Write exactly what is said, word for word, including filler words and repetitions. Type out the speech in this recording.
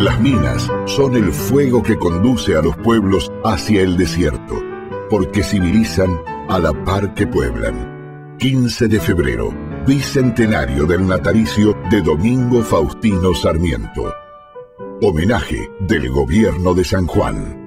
Las minas son el fuego que conduce a los pueblos hacia el desierto, porque civilizan a la par que pueblan. quince de febrero, bicentenario del natalicio de Domingo Faustino Sarmiento. Homenaje del gobierno de San Juan.